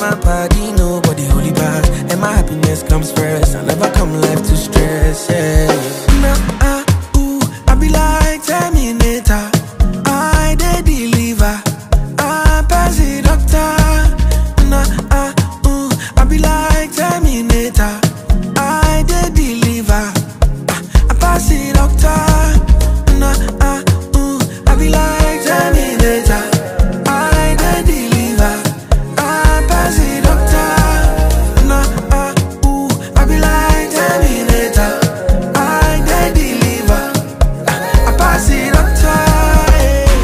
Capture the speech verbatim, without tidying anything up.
my body, nobody hold it back. And my happiness comes first, I never come left to stress, yeah.